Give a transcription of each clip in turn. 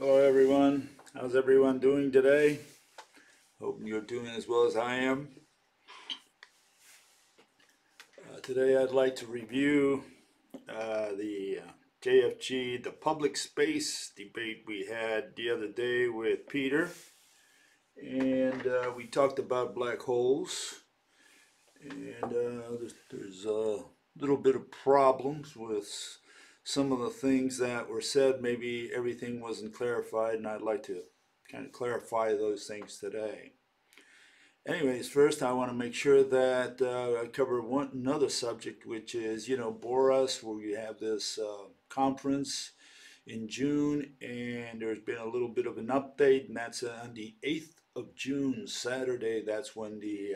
Hello everyone, how's everyone doing today? Hope you're doing as well as I am. Today I'd like to review the JFG, the public space debate we had the other day with Peter. And we talked about black holes. And there's a little bit of problems with some of the things that were said. Maybe everything wasn't clarified, and I'd like to kind of clarify those things today. Anyways, first I want to make sure that I cover another subject, which is, you know, Borås, where you have this conference in June, and there's been a little bit of an update, and that's on the 8th of June, Saturday. That's when the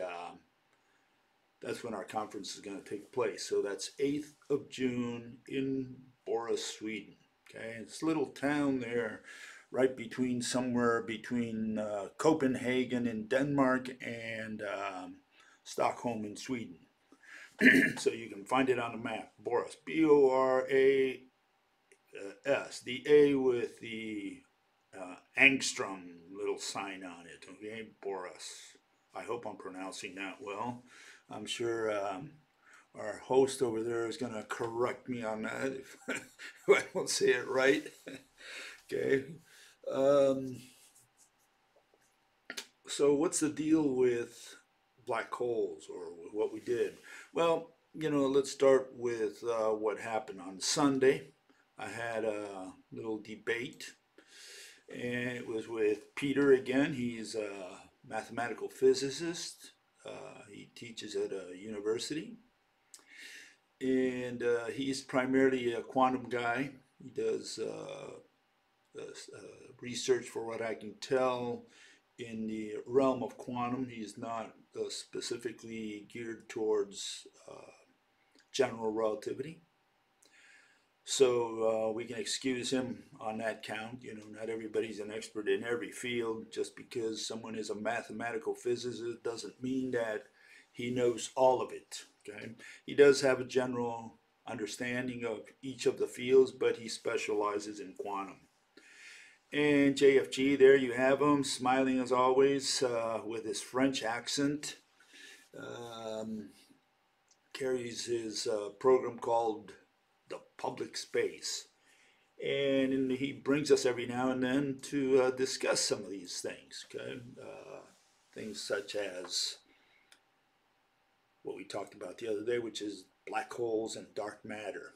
that's when our conference is going to take place. So that's 8th of June in Borås, Sweden. Okay, it's a little town there, right between Copenhagen in Denmark and Stockholm in Sweden. So you can find it on the map. Borås, B-O-R-A-S. The A with the angstrom little sign on it. Okay, Borås. I hope I'm pronouncing that well. I'm sure our host over there is going to correct me on that if I don't say it right. Okay. So what's the deal with black holes, or what we did? Well, you know, let's start with what happened on Sunday. I had a little debate, and it was with Peter again. He's a mathematical physicist. He teaches at a university, and he's primarily a quantum guy. He does research, for what I can tell, in the realm of quantum. He's not specifically geared towards general relativity. So we can excuse him on that count. You know, not everybody's an expert in every field. Just because someone is a mathematical physicist doesn't mean that he knows all of it. Okay, he does have a general understanding of each of the fields, but he specializes in quantum. And JFG, there you have him, smiling as always with his French accent. Carries his program called the public space, and he brings us every now and then to discuss some of these things, okay? Things such as what we talked about the other day, which is black holes and dark matter.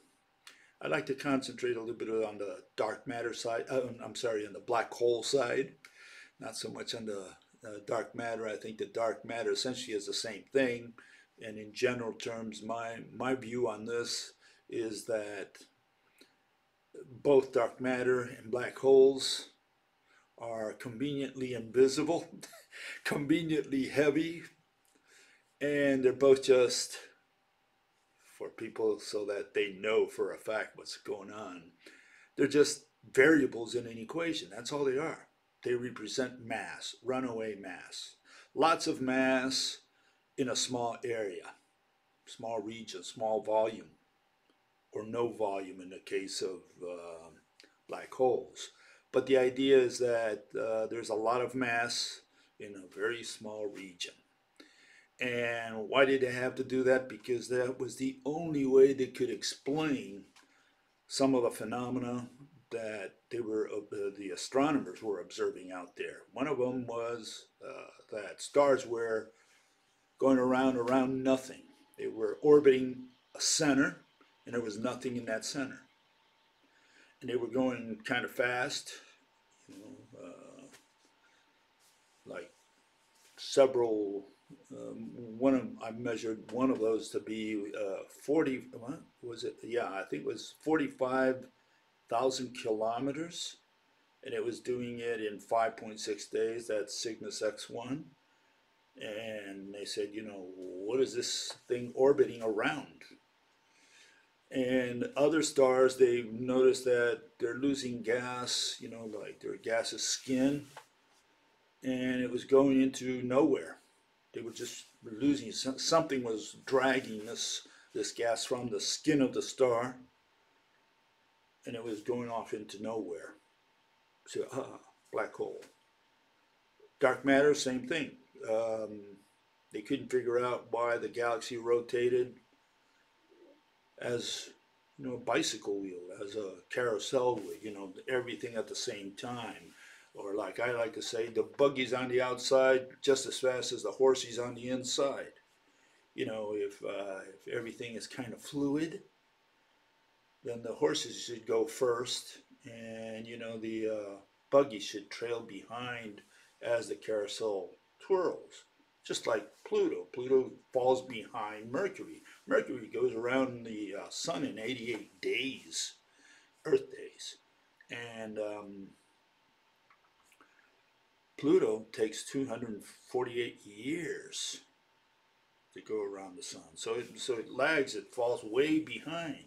I'd like to concentrate a little bit on the dark matter side. I'm sorry, on the black hole side, not so much on the dark matter. I think the dark matter essentially is the same thing, and in general terms, my view on this is that both dark matter and black holes are conveniently invisible, conveniently heavy, and they're both just for people so that they know for a fact what's going on. They're just variables in an equation. That's all they are. They represent mass, runaway mass. Lots of mass in a small area, small region, small volume, or no volume in the case of black holes. But the idea is that there's a lot of mass in a very small region. And why did they have to do that? Because that was the only way they could explain some of the phenomena that they were, the astronomers were observing out there. One of them was that stars were going around nothing. They were orbiting a center, and there was nothing in that center, and they were going kind of fast, you know, like several. I measured one of those to be 40. What was it? Yeah, I think it was 45,000 kilometers, and it was doing it in 5.6 days. That's Cygnus X-1, and they said, you know, what is this thing orbiting around? And other stars, they noticed that they're losing gas, you know, like their gas is skin, and it was going into nowhere. They were just losing, something was dragging this gas from the skin of the star, and it was going off into nowhere. So, black hole. Dark matter, same thing. They couldn't figure out why the galaxy rotated as, you know, a bicycle wheel, as a carousel would, you know, everything at the same time. Or like I like to say, the buggy's on the outside just as fast as the horsey's on the inside. You know, if everything is kind of fluid, then the horses should go first, and, you know, the buggy should trail behind as the carousel twirls. Just like Pluto. Pluto falls behind Mercury. Mercury goes around the sun in 88 days, Earth days. And Pluto takes 248 years to go around the sun. So it lags, it falls way behind.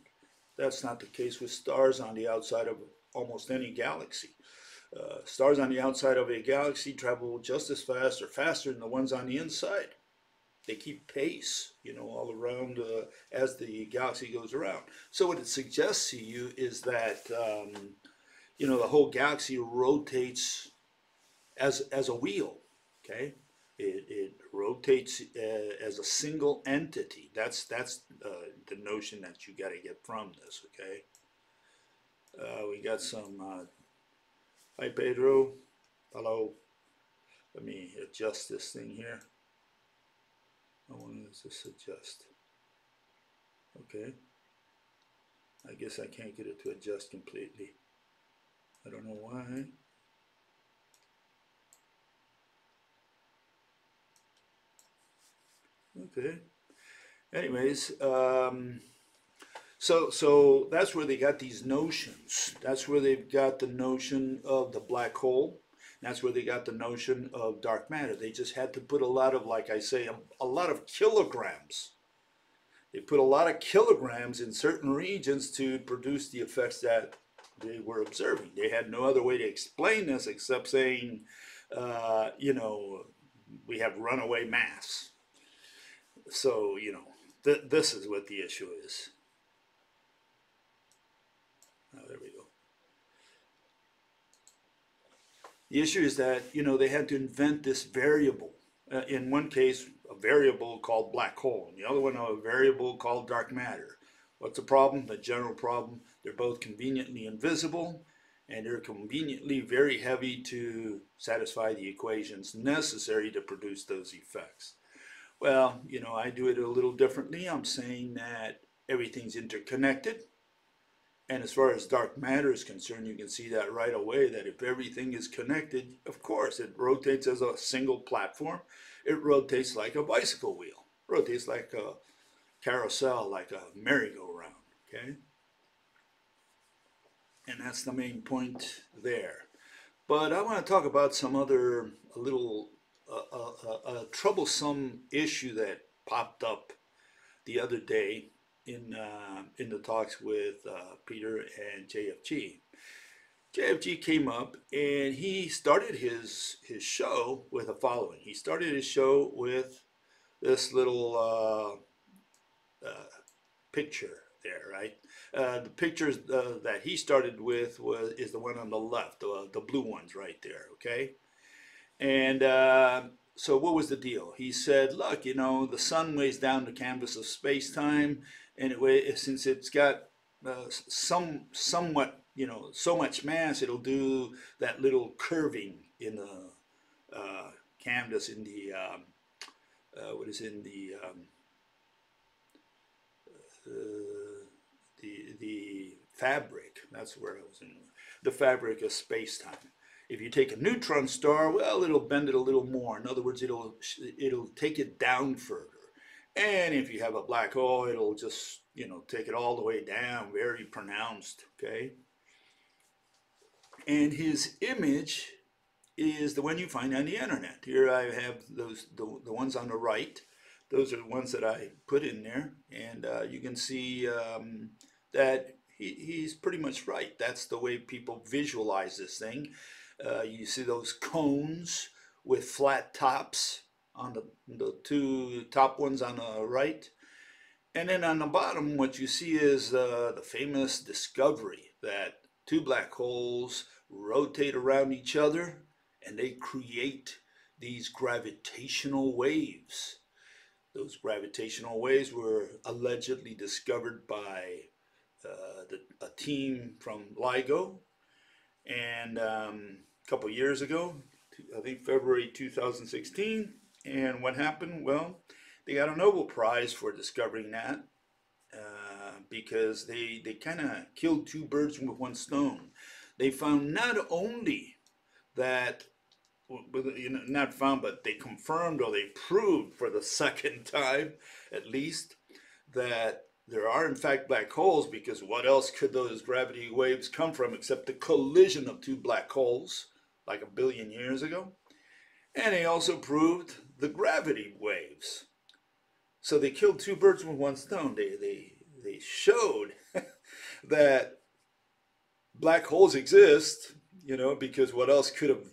That's not the case with stars on the outside of almost any galaxy. Stars on the outside of a galaxy travel just as fast or faster than the ones on the inside. They keep pace, you know, all around as the galaxy goes around. So what it suggests to you is that, you know, the whole galaxy rotates as a wheel, okay? It rotates as a single entity. That's the notion that you got to get from this, okay? We got some... Hi Pedro, hello. Let me adjust this thing here. I want to just adjust. Okay. I guess I can't get it to adjust completely. I don't know why. Okay. Anyways, So that's where they got these notions. That's where they've got the notion of the black hole. That's where they got the notion of dark matter. They just had to put a lot of, like I say, a lot of kilograms. They put a lot of kilograms in certain regions to produce the effects that they were observing. They had no other way to explain this except saying, you know, we have runaway mass. So, you know, this is what the issue is. Oh, there we go. The issue is that, you know, they had to invent this variable. In one case, a variable called black hole. In the other one, a variable called dark matter. What's the problem? The general problem. They're both conveniently invisible, and they're conveniently very heavy to satisfy the equations necessary to produce those effects. Well, you know, I do it a little differently. I'm saying that everything's interconnected. And as far as dark matter is concerned, you can see that right away, that if everything is connected, of course, it rotates as a single platform. It rotates like a bicycle wheel, rotates like a carousel, like a merry-go-round, okay? And that's the main point there. But I want to talk about some other, a troublesome issue that popped up the other day in the talks with Peter and JFG. JFG came up and he started his show with a following. He started his show with this little picture there, right? The pictures that he started with is the one on the left, the blue ones right there, okay? And so what was the deal? He said, look, you know, the sun weighs down the canvas of space-time, and since it's got somewhat, you know, so much mass, it'll do that little curving in the canvas, in the the fabric. That's where I was in the fabric of space-time. If you take a neutron star, well, it'll bend it a little more. In other words, it'll take it down further. And if you have a black hole, it'll just, you know, take it all the way down, very pronounced, okay? And his image is the one you find on the internet. Here I have those, the ones on the right. Those are the ones that I put in there. And you can see that he's pretty much right. That's the way people visualize this thing. You see those cones with flat tops on the two top ones on the right. And then on the bottom, what you see is the famous discovery that two black holes rotate around each other, and they create these gravitational waves. Those gravitational waves were allegedly discovered by a team from LIGO, and a couple years ago, I think February 2016. And what happened? Well, they got a Nobel Prize for discovering that because they kind of killed two birds with one stone. They found not only that, not found, but they confirmed or they proved for the second time at least that there are in fact black holes, because what else could those gravity waves come from except the collision of two black holes like 1 billion years ago. And they also proved the gravity waves. So they killed two birds with one stone. They showed that black holes exist, you know, because what else could have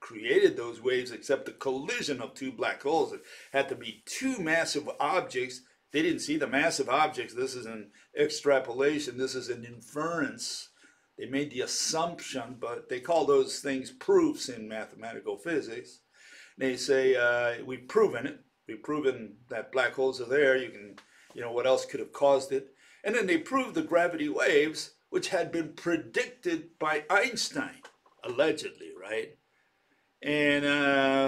created those waves except the collision of two black holes. It had to be two massive objects. They didn't see the massive objects. This is an extrapolation. This is an inference. They made the assumption, but they call those things proofs in mathematical physics. They say, we've proven it. We've proven that black holes are there. You can, you know, what else could have caused it? And then they proved the gravity waves, which had been predicted by Einstein, allegedly, right? And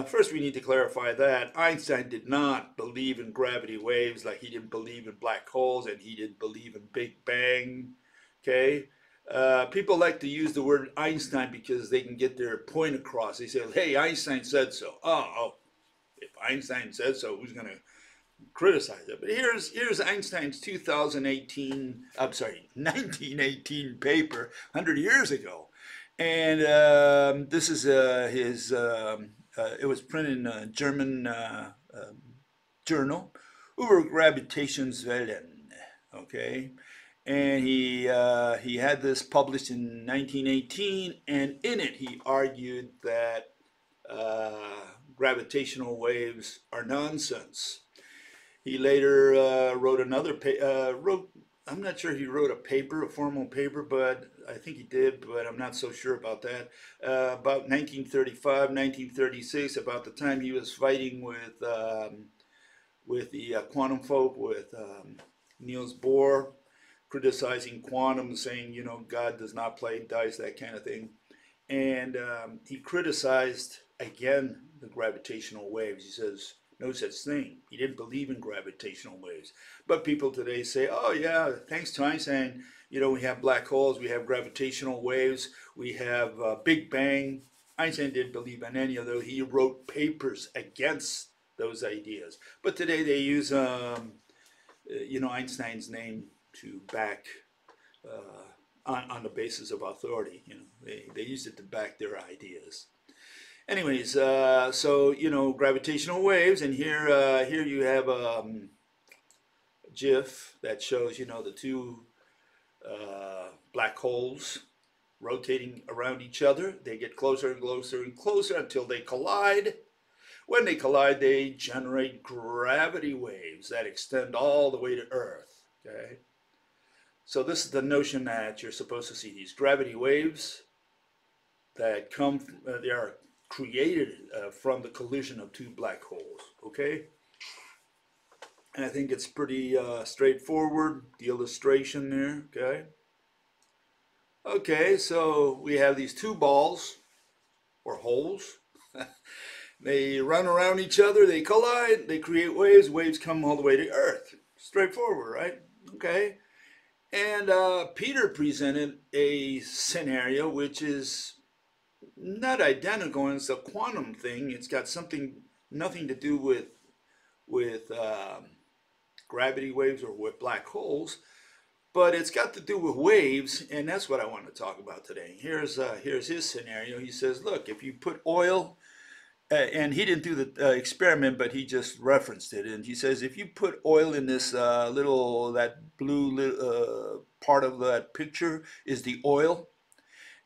first we need to clarify that Einstein did not believe in gravity waves, like he didn't believe in black holes, and he didn't believe in Big Bang, okay? People like to use the word Einstein because they can get their point across. They say, hey, Einstein said so. Oh, if Einstein said so, who's going to criticize it? But here's Einstein's 1918 paper, 100 years ago. And this is his, it was printed in a German journal, Über Gravitationswellen, okay? And he had this published in 1918, and in it he argued that gravitational waves are nonsense. He later wrote another I'm not sure he wrote a formal paper, but I think he did, but I'm not so sure about that. About 1935, 1936, about the time he was fighting with the quantum folk, with Niels Bohr, criticizing quantum, saying, you know, God does not play dice, that kind of thing. And he criticized, again, the gravitational waves. He says, no such thing. He didn't believe in gravitational waves. But people today say, oh, yeah, thanks to Einstein, you know, we have black holes, we have gravitational waves, we have Big Bang. Einstein didn't believe in any of those. He wrote papers against those ideas. But today they use, you know, Einstein's name to back on the basis of authority. You know, they used it to back their ideas. Anyways, so, you know, gravitational waves, and here here you have a GIF that shows, you know, the two black holes rotating around each other. They get closer and closer and closer until they collide. When they collide, they generate gravity waves that extend all the way to Earth, okay? So this is the notion that you're supposed to see these gravity waves that come, they are created from the collision of two black holes, okay? And I think it's pretty straightforward, the illustration there, okay? Okay, so we have these two balls, or holes. They run around each other, they collide, they create waves, waves come all the way to Earth. Straightforward, right? Okay. And Peter presented a scenario which is not identical, and it's a quantum thing. It's got nothing to do with gravity waves or with black holes, but it's got to do with waves, and that's what I want to talk about today. Here's his scenario. He says, look, if you put oil, and he didn't do the experiment, but he just referenced it. And he says, if you put oil in this that blue part of that picture is the oil,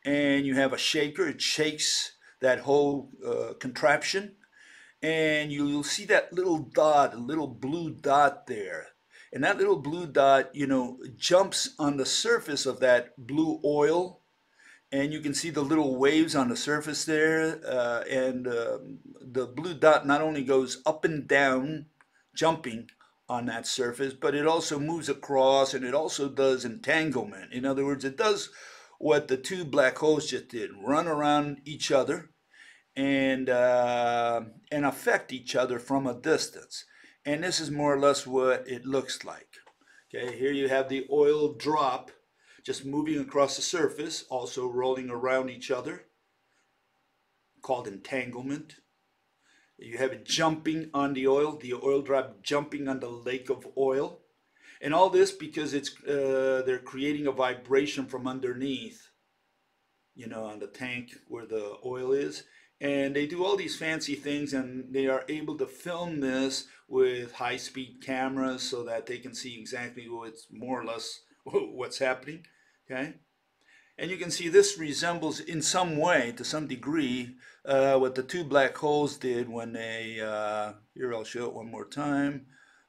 and you have a shaker, it shakes that whole contraption, and you'll see that little dot, a little blue dot there. And that little blue dot, you know, jumps on the surface of that blue oil, and you can see the little waves on the surface there, and the blue dot not only goes up and down, jumping on that surface, but it also moves across, and it also does entanglement. In other words, it does what the two black holes just did, run around each other and affect each other from a distance. And this is more or less what it looks like. Okay, here you have the oil drop just moving across the surface, also rolling around each other, called entanglement. You have it jumping on the oil drop jumping on the lake of oil. And all this because it's they're creating a vibration from underneath, you know, on the tank where the oil is. And they do all these fancy things, and they are able to film this with high-speed cameras so that they can see exactly what's more or less what's happening. Okay, and you can see this resembles in some way, to some degree, what the two black holes did when they, here I'll show it one more time,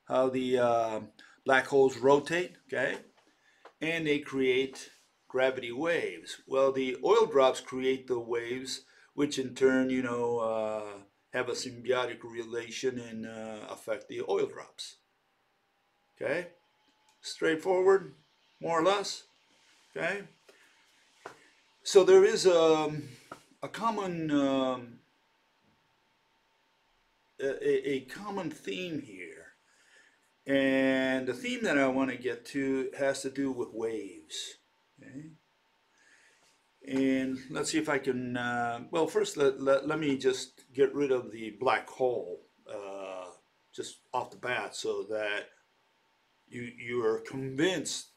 how the black holes rotate, okay, and they create gravity waves. Well, the oil drops create the waves, which in turn, you know, have a symbiotic relation and affect the oil drops. Okay, straightforward, more or less. Okay, so there is a common common theme here, and the theme that I want to get to has to do with waves. Okay. And let's see if I can, well, first let me just get rid of the black hole just off the bat so that you are convinced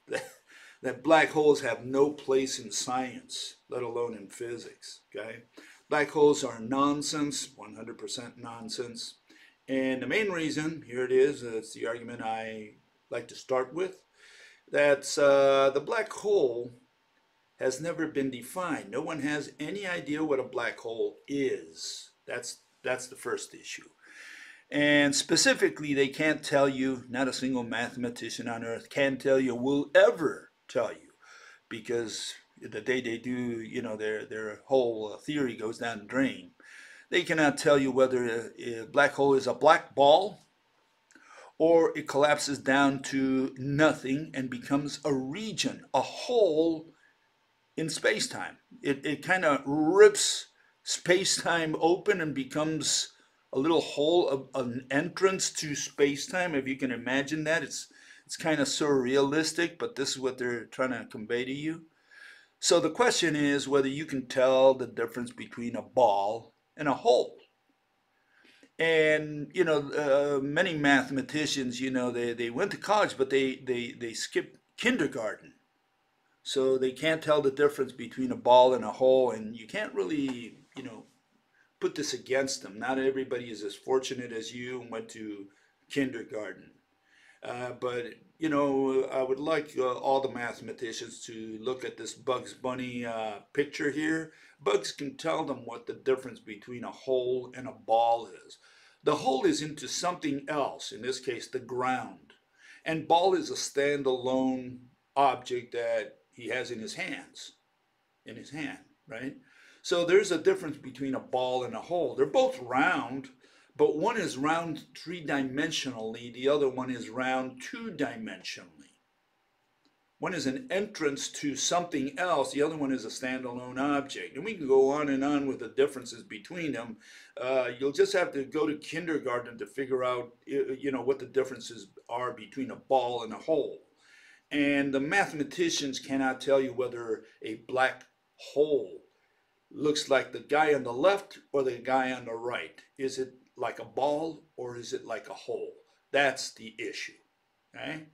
that black holes have no place in science, let alone in physics, okay? Black holes are nonsense, 100% nonsense. And the main reason, here it is, it's the argument I like to start with, that's the black hole has never been defined. No one has any idea what a black hole is. That's the first issue. And specifically, they can't tell you, not a single mathematician on Earth can tell you, will ever tell you, because the day they do, you know, their whole theory goes down the drain. They cannot tell you whether a black hole is a black ball or it collapses down to nothing and becomes a region, a hole in space-time. It kind of rips space-time open and becomes a little hole, an entrance to space-time, if you can imagine that. It's kind of surrealistic, but this is what they're trying to convey to you. So the question is whether you can tell the difference between a ball and a hole. And, you know, many mathematicians, you know, they went to college, but they skipped kindergarten. So they can't tell the difference between a ball and a hole, and you can't really, you know, put this against them. Not everybody is as fortunate as you and went to kindergarten. But, you know, I would like all the mathematicians to look at this Bugs Bunny picture here. Bugs can tell them what the difference between a hole and a ball is. The hole is into something else, in this case, the ground. And ball is a standalone object that he has in his hands, right? So there's a difference between a ball and a hole. They're both round, but one is round three-dimensionally, the other one is round two-dimensionally. One is an entrance to something else, the other one is a standalone object. And we can go on and on with the differences between them. You'll just have to go to kindergarten to figure out, you know, what the differences are between a ball and a hole. And the mathematicians cannot tell you whether a black hole looks like the guy on the left or the guy on the right. Is it like a ball or is it like a hole? That's the issue, okay?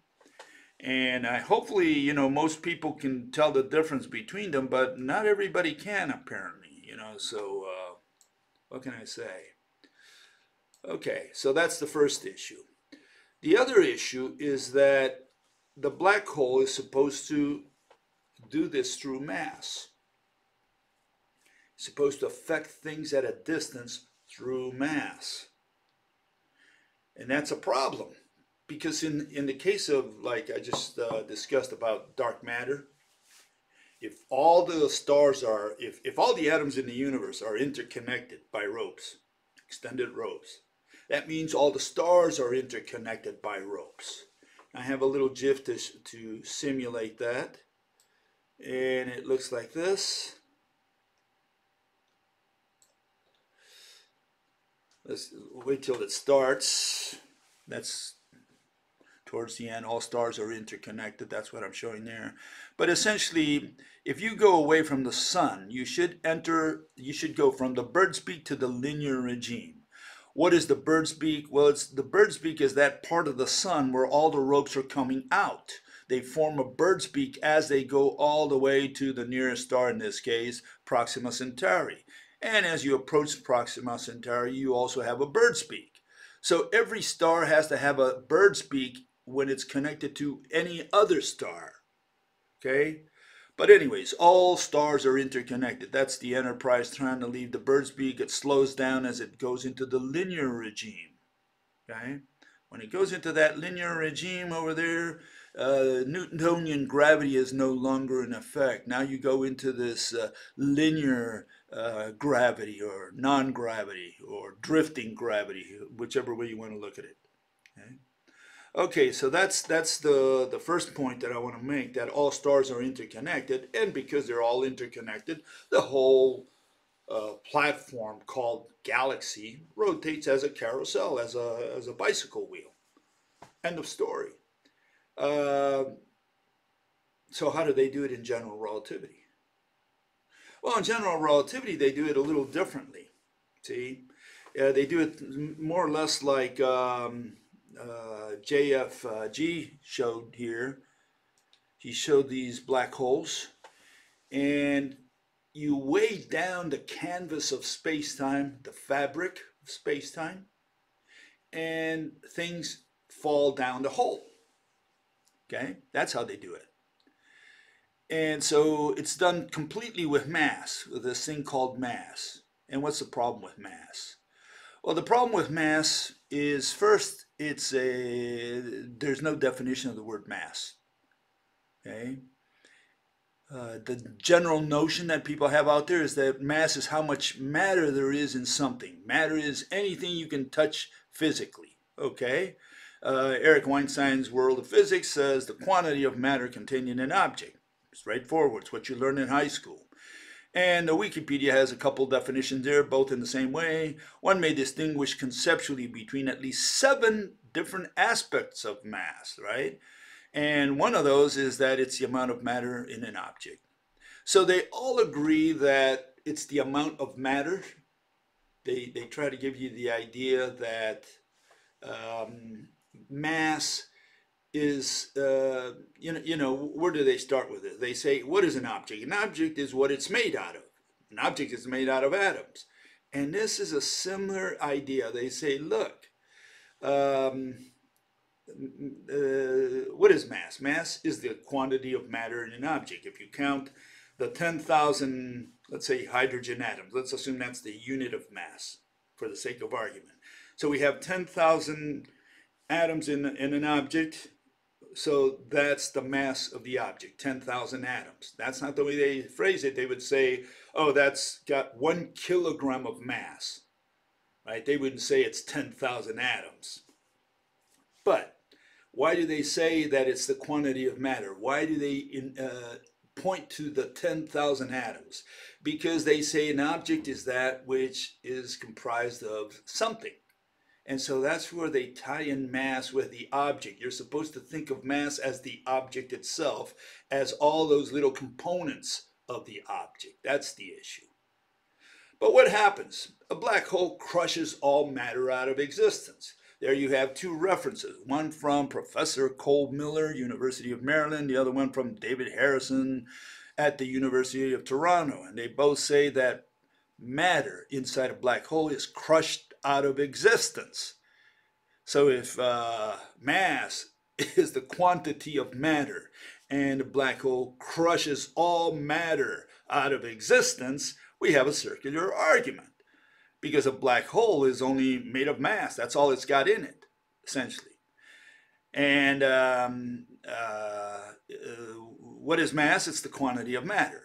And hopefully, you know, most people can tell the difference between them, but not everybody can apparently, you know, so what can I say? Okay, so that's the first issue. The other issue is that the black hole is supposed to do this through mass. It's supposed to affect things at a distance through mass. And that's a problem, because in the case of, like I just discussed about dark matter, if all the stars are, if all the atoms in the universe are interconnected by ropes, extended ropes, that means all the stars are interconnected by ropes. I have a little GIF to simulate that, and it looks like this. Let's wait till it starts. That's towards the end. All stars are interconnected. That's what I'm showing there. But essentially, if you go away from the sun, you should go from the bird's beak to the linear regime. What is the bird's beak? Well, the bird's beak is that part of the sun where all the ropes are coming out. They form a bird's beak as they go all the way to the nearest star, in this case, Proxima Centauri. And as you approach Proxima Centauri, you also have a bird's beak. So every star has to have a bird's beak when it's connected to any other star. Okay? But anyways, all stars are interconnected. That's the Enterprise trying to leave the bird's beak. It slows down as it goes into the linear regime. Okay? When it goes into that linear regime over there, Newtonian gravity is no longer in effect. Now you go into this linear gravity, or non-gravity, or drifting gravity, whichever way you want to look at it. Okay? Okay, so that's the first point that I want to make, that all stars are interconnected, and because they're all interconnected, the whole platform called galaxy rotates as a carousel, as a bicycle wheel. End of story. So how do they do it in general relativity? Well, in general relativity, they do it a little differently. See, they do it more or less like JFG showed here. He showed these black holes, and you weigh down the canvas of space-time, the fabric of space-time, and things fall down the hole. Okay, that's how they do it. And so it's done completely with mass, with this thing called mass. And what's the problem with mass? Well, the problem with mass is, first, there's no definition of the word mass. Okay? The general notion that people have out there is that mass is how much matter there is in something. Matter is anything you can touch physically. Okay? Eric Weinstein's World of Physics says the quantity of matter contained in an object. Straightforward. It's what you learn in high school. And the Wikipedia has a couple definitions there, both in the same way. One may distinguish conceptually between at least 7 different aspects of mass, right? And one of those is that it's the amount of matter in an object. So they all agree that it's the amount of matter. They try to give you the idea that mass is, you know, where do they start with it? They say, what is an object? An object is what it's made out of. An object is made out of atoms. And this is a similar idea. They say, look, what is mass? Mass is the quantity of matter in an object. If you count the 10,000, let's say, hydrogen atoms, let's assume that's the unit of mass for the sake of argument. So we have 10,000 atoms in an object. So that's the mass of the object, 10,000 atoms. That's not the way they phrase it. They would say, oh, that's got 1 kilogram of mass, right? They wouldn't say it's 10,000 atoms. But why do they say that it's the quantity of matter? Why do they point to the 10,000 atoms? Because they say an object is that which is comprised of something. And so that's where they tie in mass with the object. You're supposed to think of mass as the object itself, as all those little components of the object. That's the issue. But what happens? A black hole crushes all matter out of existence. There you have 2 references, one from Professor Cole Miller, University of Maryland, the other one from David Harrison at the University of Toronto. And they both say that matter inside a black hole is crushed out of existence. So if mass is the quantity of matter and a black hole crushes all matter out of existence, we have a circular argument, because a black hole is only made of mass. That's all it's got in it, essentially. And what is mass? It's the quantity of matter.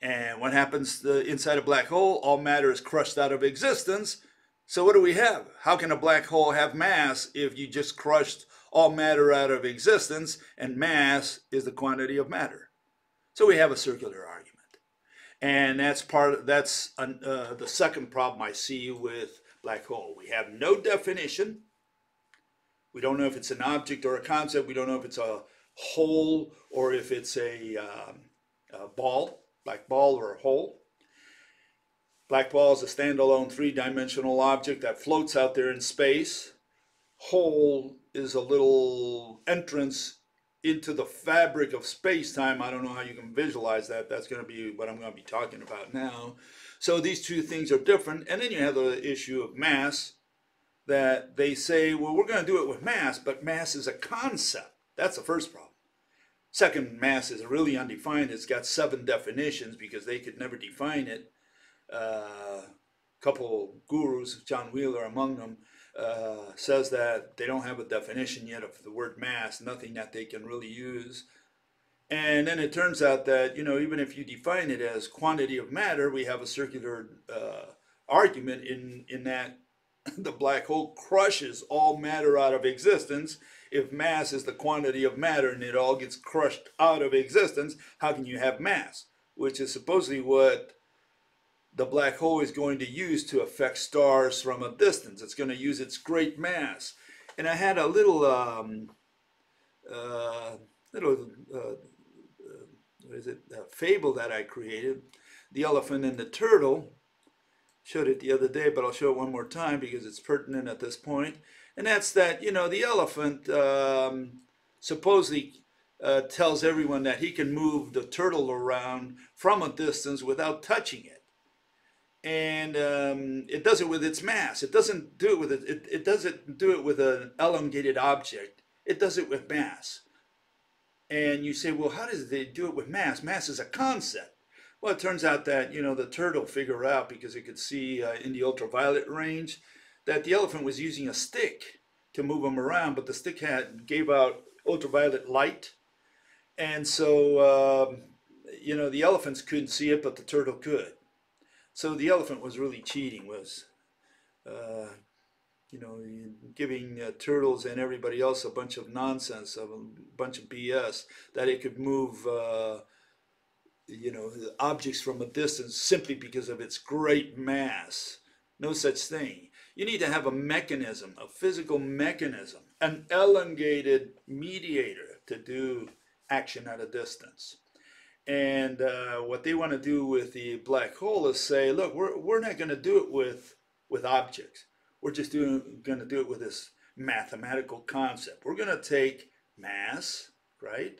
And what happens inside a black hole? All matter is crushed out of existence. So what do we have? How can a black hole have mass if you just crushed all matter out of existence, and mass is the quantity of matter? So we have a circular argument. And that's the second problem I see with black hole. We have no definition. We don't know if it's an object or a concept. We don't know if it's a hole or if it's a ball, black ball or a hole. Black ball is a standalone three-dimensional object that floats out there in space. Hole is a little entrance into the fabric of space-time. I don't know how you can visualize that. That's going to be what I'm going to be talking about now. So these two things are different. And then you have the issue of mass, that they say, well, we're going to do it with mass, but mass is a concept. That's the first problem. Second, mass is really undefined. It's got 7 definitions because they could never define it. Couple gurus, John Wheeler among them, says that they don't have a definition yet of the word mass, nothing that they can really use. And then it turns out that, you know, even if you define it as quantity of matter, we have a circular argument in that the black hole crushes all matter out of existence. If mass is the quantity of matter and it all gets crushed out of existence, how can you have mass? Which is supposedly what the black hole is going to use to affect stars from a distance. It's going to use its great mass. And I had a little, fable that I created, The Elephant and the Turtle. Showed it the other day, but I'll show it one more time because it's pertinent at this point. And that's that, you know, the elephant supposedly tells everyone that he can move the turtle around from a distance without touching it. And it does it with its mass. It doesn't do it with it doesn't do it with an elongated object. It does it with mass. And you say, well, how does they do it with mass? Mass is a concept. Well, it turns out that, you know, the turtle figured out, because it could see in the ultraviolet range, that the elephant was using a stick to move him around, but the stick gave out ultraviolet light, and so you know, the elephants couldn't see it, but the turtle could. So the elephant was really cheating, was you know, giving turtles and everybody else a bunch of nonsense, a bunch of BS, that it could move you know, objects from a distance simply because of its great mass. No such thing. You need to have a mechanism, a physical mechanism, an elongated mediator to do action at a distance. And what they want to do with the black hole is say, look, we're not going to do it with objects. We're just going to do it with this mathematical concept. We're going to take mass, right?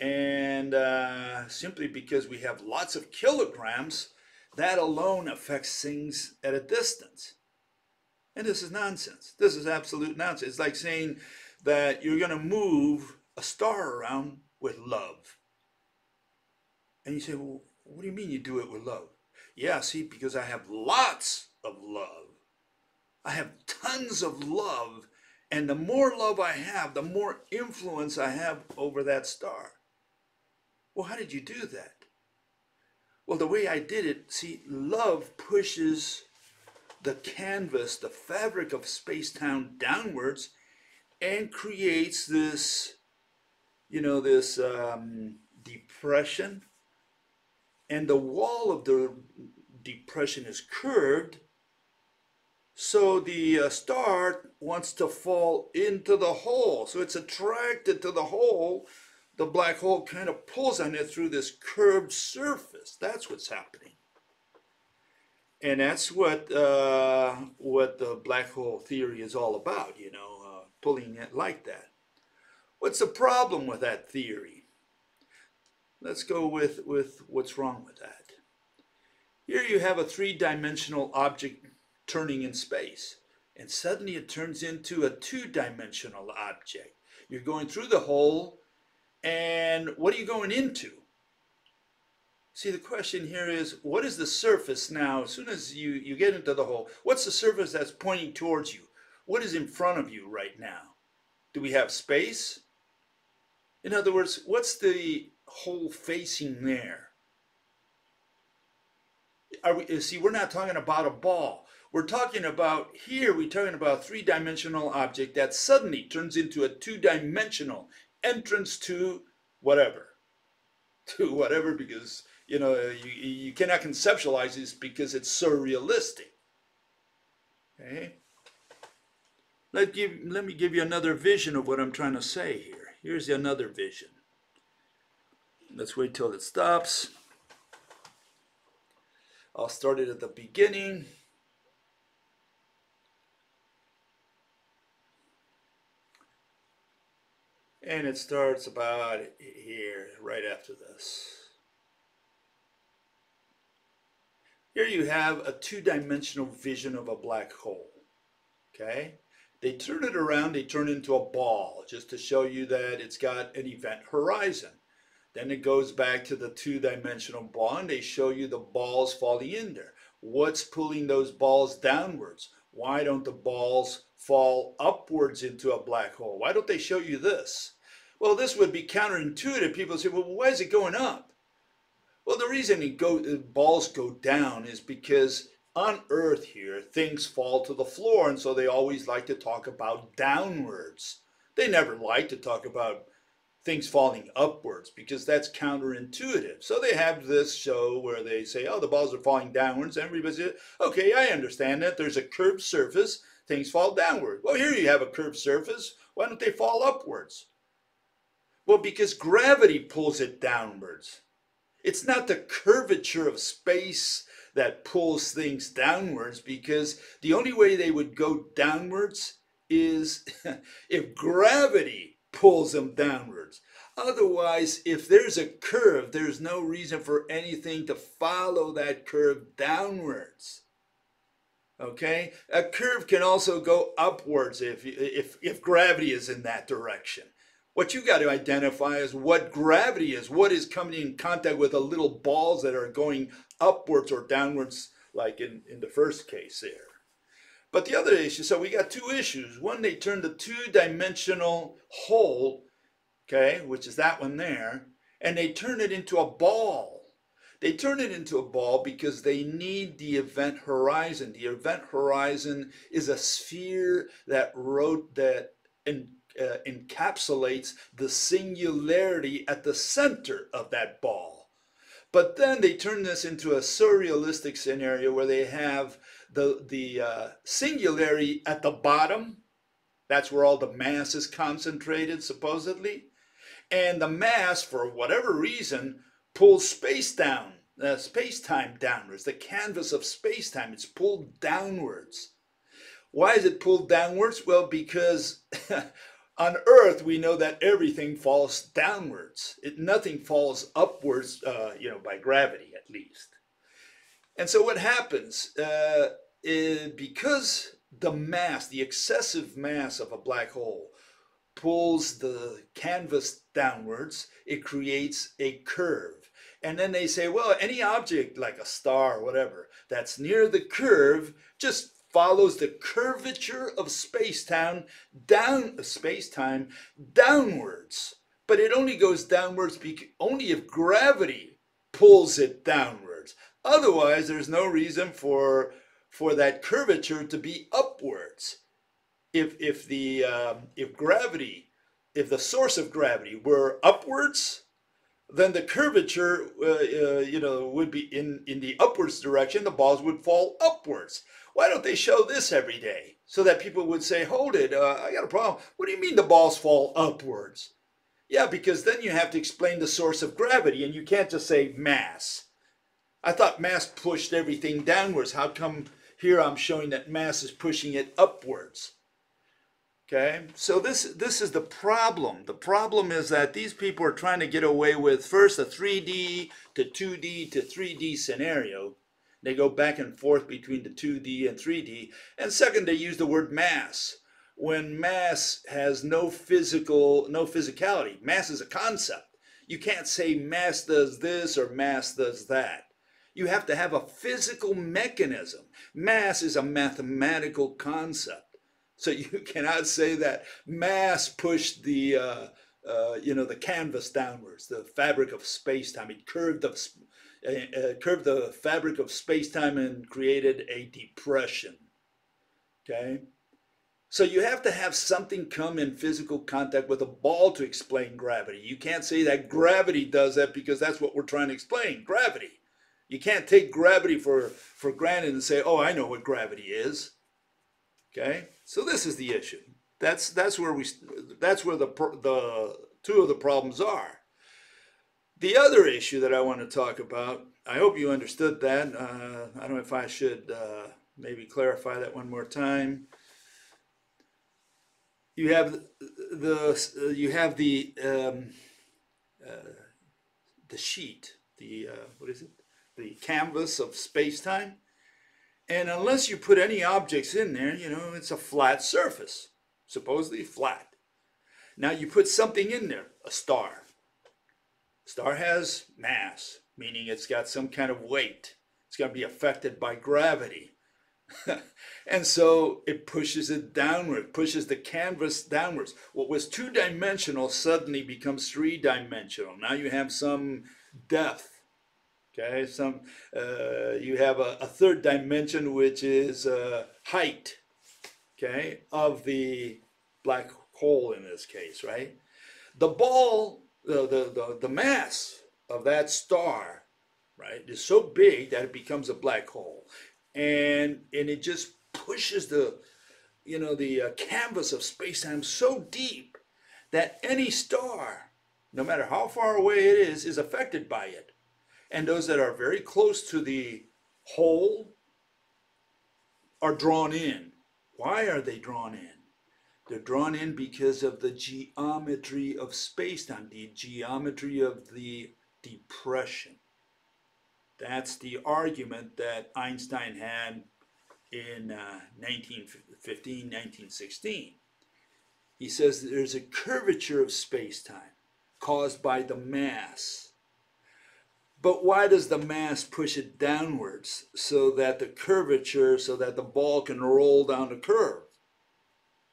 And simply because we have lots of kilograms, that alone affects things at a distance. And this is nonsense. This is absolute nonsense. It's like saying that you're going to move a star around with love. And you say, well, what do you mean you do it with love? Yeah, see, because I have lots of love. I have tons of love. And the more love I have, the more influence I have over that star. Well, how did you do that? Well, the way I did it, see, love pushes the canvas, the fabric of space-time downwards, and creates this, you know, this depression. And the wall of the depression is curved, so the star wants to fall into the hole. So it's attracted to the hole. The black hole kind of pulls on it through this curved surface. That's what's happening. And that's what the black hole theory is all about, you know, pulling it like that. What's the problem with that theory? Let's go with what's wrong with that. Here you have a three-dimensional object turning in space, and suddenly it turns into a two-dimensional object. You're going through the hole, and what are you going into? See, the question here is, what is the surface now? As soon as you get into the hole, what's the surface that's pointing towards you? What is in front of you right now? Do we have space? In other words, what's the hole facing there? See, we're not talking about a ball. We're talking about, here we're talking about a three-dimensional object that suddenly turns into a two-dimensional entrance to whatever. To whatever, because, you know, you cannot conceptualize this because it's so realistic. Okay? Let me give you another vision of what I'm trying to say here. Here's another vision. Let's wait till it stops. I'll start it at the beginning. And it starts about here, right after this. Here you have a two-dimensional vision of a black hole. Okay? They turn it around, they turn into a ball, just to show you that it's got an event horizon. Then it goes back to the two-dimensional ball, and they show you the balls falling in there. What's pulling those balls downwards? Why don't the balls fall upwards into a black hole? Why don't they show you this? Well, this would be counterintuitive. People say, well, why is it going up? Well, the reason balls go down is because on Earth here, things fall to the floor, and so they always like to talk about downwards. They never like to talk about things falling upwards because that's counterintuitive. So they have this show where they say, oh, the balls are falling downwards. Everybody says, okay, I understand that. There's a curved surface. Things fall downward. Well, here you have a curved surface. Why don't they fall upwards? Well, because gravity pulls it downwards. It's not the curvature of space that pulls things downwards, because the only way they would go downwards is if gravity pulls them downwards. Otherwise, if there's a curve, there's no reason for anything to follow that curve downwards. Okay? A curve can also go upwards if gravity is in that direction. What you got to identify is what gravity is, what is coming in contact with the little balls that are going upwards or downwards, like in the first case there. But the other issue, so we got two issues. One, they turned the two-dimensional hole, okay, which is that one there, and they turn it into a ball. They turn it into a ball because they need the event horizon. The event horizon is a sphere that encapsulates the singularity at the center of that ball. But then they turn this into a surrealistic scenario where they have the singularity at the bottom. That's where all the mass is concentrated, supposedly, and the mass, for whatever reason, pulls space-time downwards. The canvas of space-time, it's pulled downwards. Why is it pulled downwards? Well, because on Earth we know that everything falls downwards. Nothing falls upwards, by gravity at least. And so what happens, because the mass, the excessive mass of a black hole pulls the canvas downwards, it creates a curve. And then they say, well, any object like a star or whatever that's near the curve just follows the curvature of space-time downwards. But it only goes downwards only if gravity pulls it downwards. Otherwise, there's no reason for that curvature to be upwards. If the source of gravity were upwards, then the curvature, would be in the upwards direction. The balls would fall upwards. Why don't they show this every day so that people would say, "Hold it, I got a problem. What do you mean the balls fall upwards?" Yeah, because then you have to explain the source of gravity, and you can't just say mass. I thought mass pushed everything downwards. How come here I'm showing that mass is pushing it upwards? Okay, so this is the problem. The problem is that these people are trying to get away with first a 3D to 2D to 3D scenario. They go back and forth between the 2D and 3D. And second, they use the word mass, when mass has no physicality. Mass is a concept. You can't say mass does this or mass does that. You have to have a physical mechanism. Mass is a mathematical concept. So you cannot say that mass pushed the the canvas downwards, the fabric of space-time. It curved the fabric of space-time and created a depression. Okay, so you have to have something come in physical contact with a ball to explain gravity. You can't say that gravity does that, because that's what we're trying to explain, gravity. You can't take gravity for granted and say, oh, I know what gravity is. Okay, so this is the issue. That's where the two of the problems are. The other issue that I want to talk about, I hope you understood that. I don't know if I should maybe clarify that one more time. You have the sheet, the canvas of space-time, and unless you put any objects in there, you know, it's a flat surface, supposedly flat. Now you put something in there, a star. Star has mass, meaning it's got some kind of weight. It's going to be affected by gravity. And so it pushes it downward, pushes the canvas downwards. What was two-dimensional suddenly becomes three-dimensional. Now you have some depth. Okay, you have a third dimension, which is height, okay, of the black hole in this case, right? The ball, the mass of that star, right, is so big that it becomes a black hole, and it just pushes the canvas of space-time so deep that any star, no matter how far away it is affected by it. And those that are very close to the hole are drawn in. Why are they drawn in? They're drawn in because of the geometry of space-time, the geometry of the depression. That's the argument that Einstein had in 1915, 1916. He says there's a curvature of space-time caused by the mass. But why does the mass push it downwards so that the ball can roll down the curve?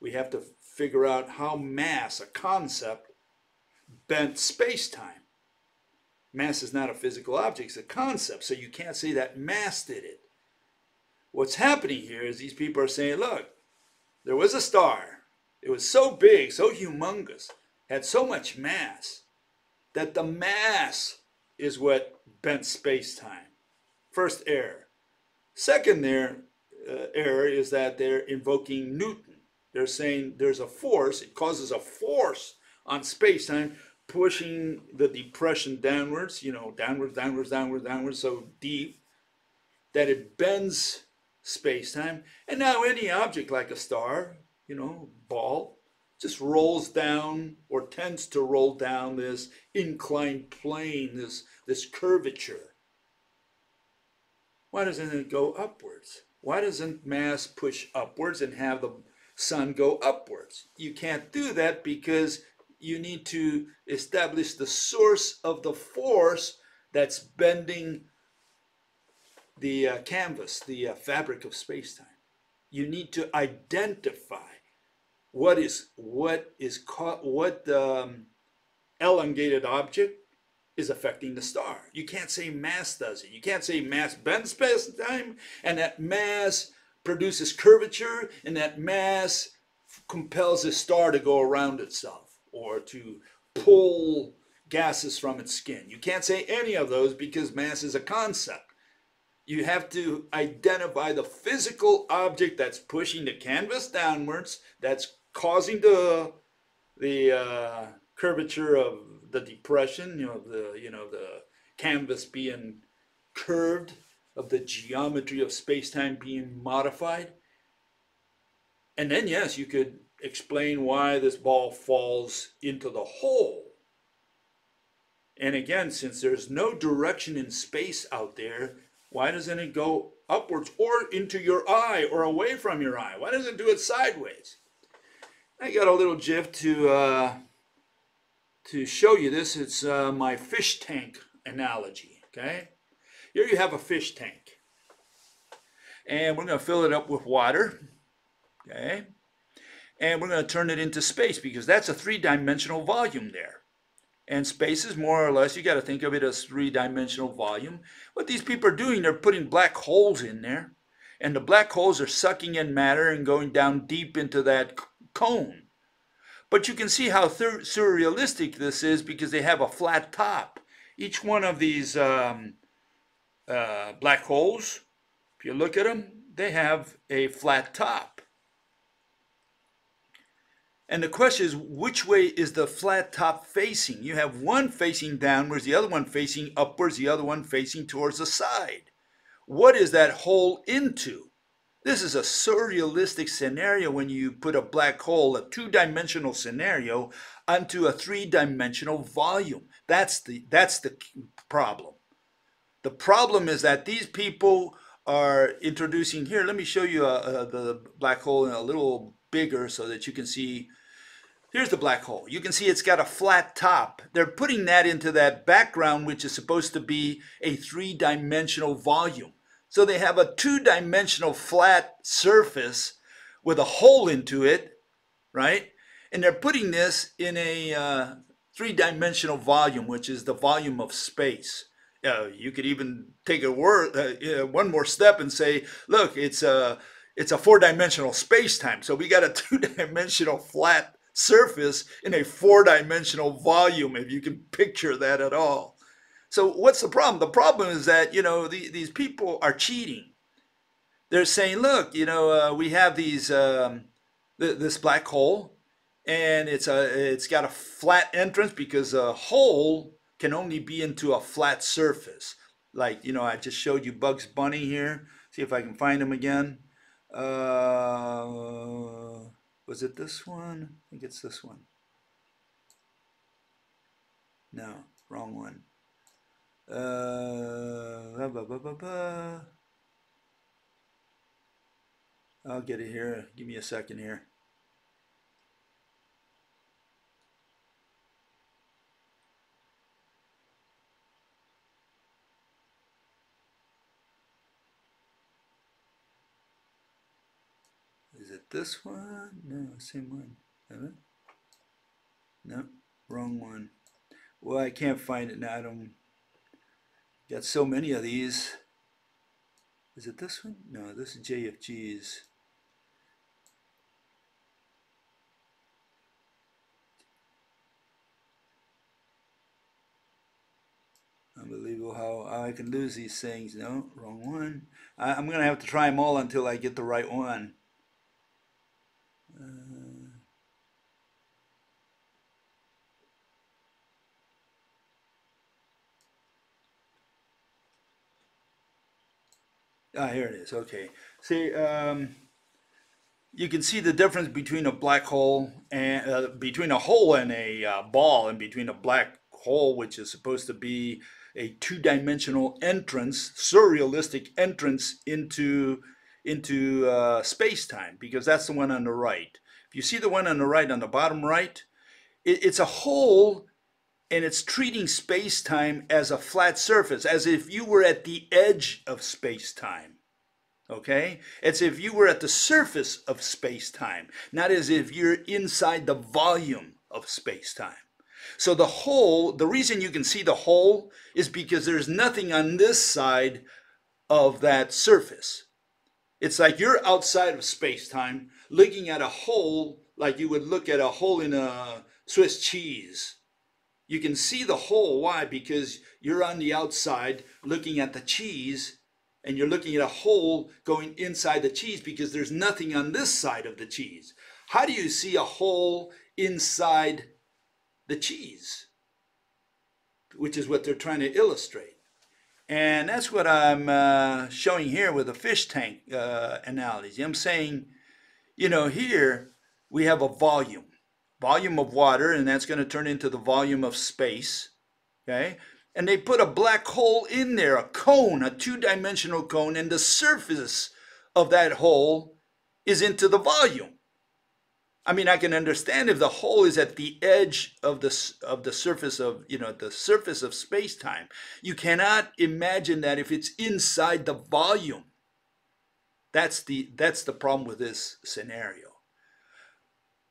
We have to figure out how mass, a concept, bent space-time. Mass is not a physical object, it's a concept, so you can't say that mass did it. What's happening here is these people are saying, look, there was a star. It was so big, so humongous, had so much mass, that the mass is what bent space-time. First error. Second error is that they're invoking Newton. They're saying there's a force, it causes a force on space-time pushing the depression downwards, you know, downwards, so deep that it bends space-time. And now any object like a star, you know, ball, just rolls down or tends to roll down this inclined plane, this curvature. Why doesn't it go upwards? Why doesn't mass push upwards and have the sun go upwards? You can't do that because you need to establish the source of the force that's bending the canvas, the fabric of space-time. You need to identify what elongated object is affecting the star. You can't say mass does it. You can't say mass bends space-time, and that mass produces curvature, and that mass compels a star to go around itself or to pull gases from its skin. You can't say any of those because mass is a concept. You have to identify the physical object that's pushing the canvas downwards, that's causing the curvature of the depression, the canvas being curved, of the geometry of space-time being modified. And then, yes, you could explain why this ball falls into the hole. And again, since there's no direction in space out there, why doesn't it go upwards or into your eye or away from your eye? Why doesn't it do it sideways? I got a little GIF to show you this. It's my fish tank analogy, okay? Here you have a fish tank, and we're going to fill it up with water, okay? and we're going to turn it into space, because that's a three-dimensional volume there. And space is more or less, you got to think of it as three-dimensional volume. What these people are doing, they're putting black holes in there, and the black holes are sucking in matter and going down deep into that cone. But you can see how surrealistic this is, because they have a flat top. Each one of these black holes, if you look at them, they have a flat top. And the question is, which way is the flat top facing? You have one facing downwards, the other one facing upwards, the other one facing towards the side. What is that hole into? This is a surrealistic scenario when you put a black hole, a two-dimensional scenario, onto a three-dimensional volume. That's the problem. The problem is that these people are introducing here. Let me show you the black hole in a little bigger so that you can see. Here's the black hole. You can see it's got a flat top. They're putting that into that background, which is supposed to be a three-dimensional volume. So they have a two-dimensional flat surface with a hole into it, right? And they're putting this in a three-dimensional volume, which is the volume of space. You could even take a word, one more step and say, look, it's a four-dimensional space-time. So we got a two-dimensional flat surface in a four-dimensional volume, if you can picture that at all. So what's the problem? The problem is that, you know, these people are cheating. They're saying, look, you know, we have these this black hole, and it's got a flat entrance, because a hole can only be into a flat surface. Like, you know, I just showed you Bugs Bunny here. See if I can find him again. Was it this one? I think it's this one. No, wrong one. I'll get it here. Give me a second here. Is it this one? No, same one. No, wrong one. Well, I can't find it now. I don't. Got so many of these. Is it this one? No, this is JFG's. Unbelievable how I can lose these things. No, wrong one. I'm going to have to try them all until I get the right one. Ah, here it is. Okay. See, you can see the difference between a black hole and between a hole and a ball, and between a black hole, which is supposed to be a two-dimensional entrance, surrealistic entrance into space-time, because that's the one on the right. If you see the one on the right, on the bottom right, it's a hole, and it's treating space-time as a flat surface, as if you were at the edge of space-time, okay? It's if you were at the surface of space-time, not as if you're inside the volume of space-time. So the hole, the reason you can see the hole is because there's nothing on this side of that surface. It's like you're outside of space-time looking at a hole like you would look at a hole in a Swiss cheese. You can see the hole. Why? Because you're on the outside looking at the cheese, and you're looking at a hole going inside the cheese, because there's nothing on this side of the cheese. How do you see a hole inside the cheese? Which is what they're trying to illustrate. And that's what I'm showing here with the fish tank analogy. I'm saying, you know, here we have a volume. Volume of water, and that's going to turn into the volume of space, okay? And they put a black hole in there, a cone, a two-dimensional cone, and the surface of that hole is into the volume. I mean, I can understand if the hole is at the edge of the surface of, you know, the surface of space-time. You cannot imagine that if it's inside the volume. That's the problem with this scenario.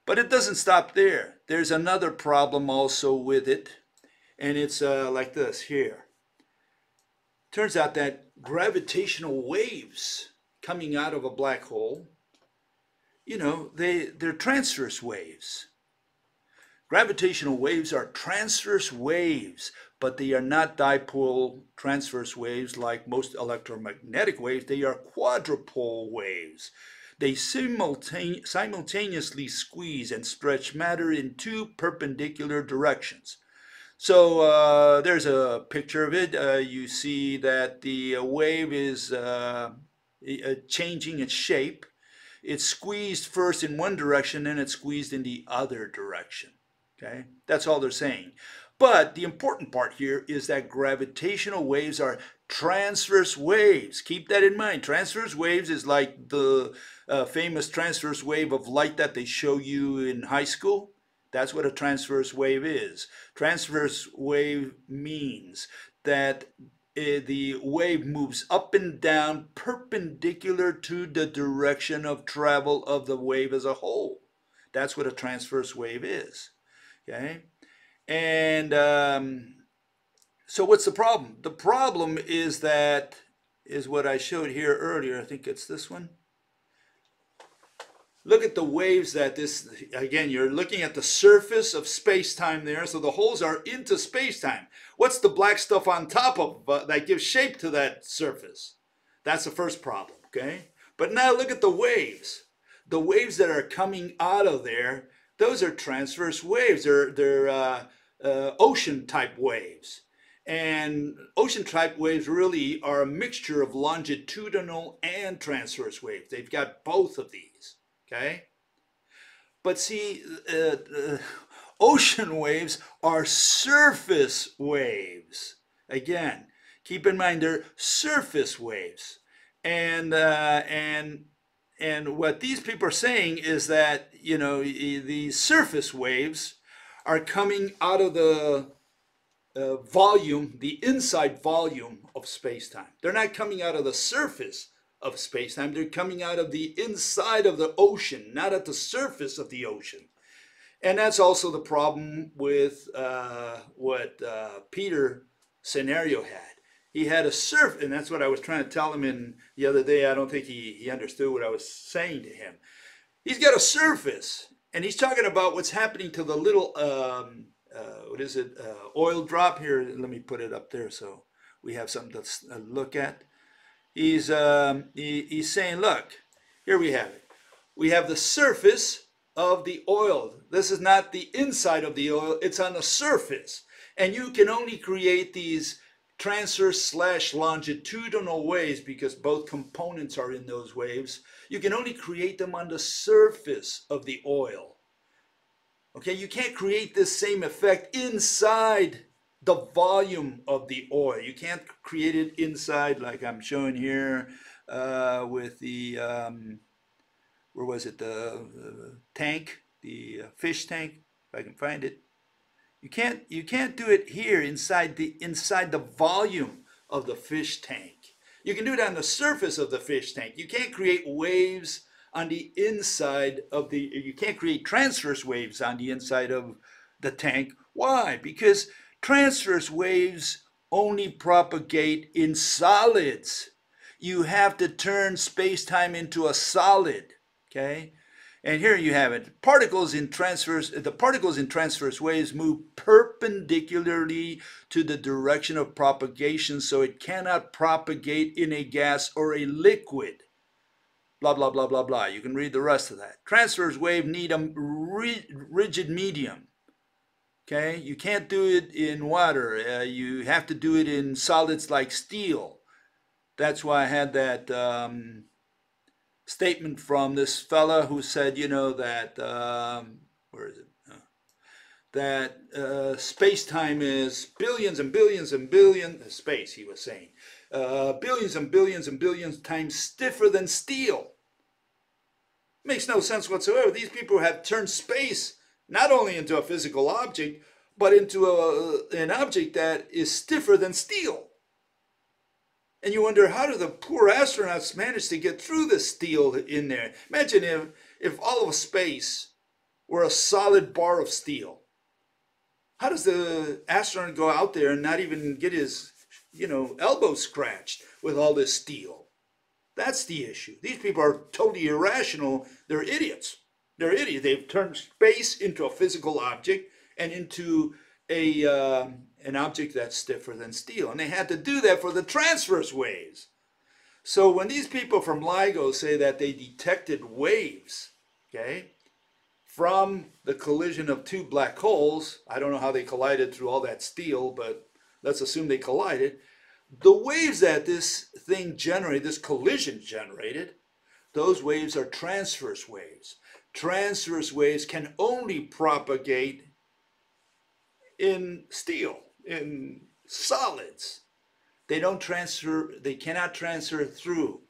But it doesn't stop there. There's another problem also with it, and it's like this here. Turns out that gravitational waves coming out of a black hole, you know, they're transverse waves. Gravitational waves are transverse waves, but they are not dipole transverse waves like most electromagnetic waves. They are quadrupole waves. They simultaneously squeeze and stretch matter in two perpendicular directions. So there's a picture of it. You see that the wave is changing its shape. It's squeezed first in one direction, then it's squeezed in the other direction. Okay, that's all they're saying. But the important part here is that gravitational waves are transverse waves. Keep that in mind. Transverse waves is like the famous transverse wave of light that they show you in high school. That's what a transverse wave is. Transverse wave means that the wave moves up and down perpendicular to the direction of travel of the wave as a whole. That's what a transverse wave is. Okay, and so what's the problem? The problem is that is what I showed here earlier. I think it's this one. Look at the waves that this, again, you're looking at the surface of space-time there, so the holes are into space-time. What's the black stuff on top of that gives shape to that surface? That's the first problem, okay? But now look at the waves. The waves that are coming out of there, those are transverse waves. They're ocean-type waves. And ocean-type waves really are a mixture of longitudinal and transverse waves. They've got both of these. Okay, but see, ocean waves are surface waves. Again, keep in mind they're surface waves, and what these people are saying is that, you know, the surface waves are coming out of the volume, the inside volume of space-time. They're not coming out of the surface of space-time. They're coming out of the inside of the ocean, not at the surface of the ocean. And that's also the problem with what Peter's scenario had. He had a surface, and that's what I was trying to tell him in the other day. I don't think he understood what I was saying to him. He's got a surface, and he's talking about what's happening to the little, what is it, oil drop here. Let me put it up there so we have something to look at. He's saying, look, here we have it. We have the surface of the oil. This is not the inside of the oil. It's on the surface. And you can only create these transverse / longitudinal waves because both components are in those waves. You can only create them on the surface of the oil. Okay, you can't create this same effect inside the volume of the oil. You can't create it inside, like I'm showing here with the, where was it, the tank, the fish tank, if I can find it. You can't do it here inside the volume of the fish tank. You can do it on the surface of the fish tank. You can't create waves on the inside of the, you can't create transverse waves on the inside of the tank. Why? Because transverse waves only propagate in solids. You have to turn space-time into a solid, okay? And here you have it. The particles in transverse waves move perpendicularly to the direction of propagation, so it cannot propagate in a gas or a liquid. Blah, blah, blah, blah, blah. You can read the rest of that. Transverse waves need a rigid medium. Okay, you can't do it in water. You have to do it in solids like steel. That's why I had that statement from this fella who said, you know, that where is it? That space-time is billions and billions and billions space. He was saying billions and billions and billions times stiffer than steel. Makes no sense whatsoever. These people have turned space not only into a physical object, but into an object that is stiffer than steel. And you wonder, how do the poor astronauts manage to get through the steel in there? Imagine if all of space or a solid bar of steel. How does the astronaut go out there and not even get his, elbow scratched with all this steel? That's the issue. These people are totally irrational. They're idiots. They're idiots. They've turned space into a physical object and into a an object that's stiffer than steel. And they had to do that for the transverse waves. So when these people from LIGO say that they detected waves, okay, from the collision of two black holes, I don't know how they collided through all that steel, but let's assume they collided. The waves that this thing generated, this collision generated, those waves are transverse waves. Transverse waves can only propagate in steel, in solids. They don't transfer, they cannot transfer through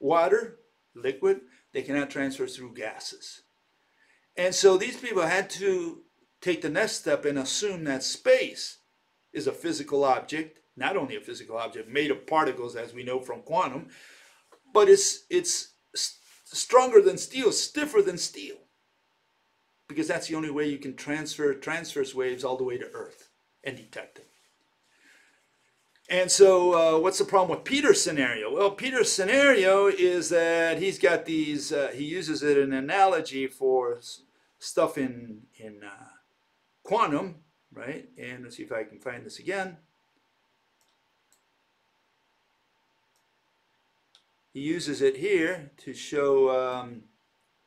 water, liquid, they cannot transfer through gases. And so these people had to take the next step and assume that space is a physical object, not only a physical object made of particles as we know from quantum, but it's stronger than steel, stiffer than steel, because that's the only way you can transfer transverse waves all the way to Earth and detect them. And so what's the problem with Peter's scenario? Well, Peter's scenario is that he's got these, he uses it in analogy for stuff in quantum, right? And let's see if I can find this again. He uses it here to show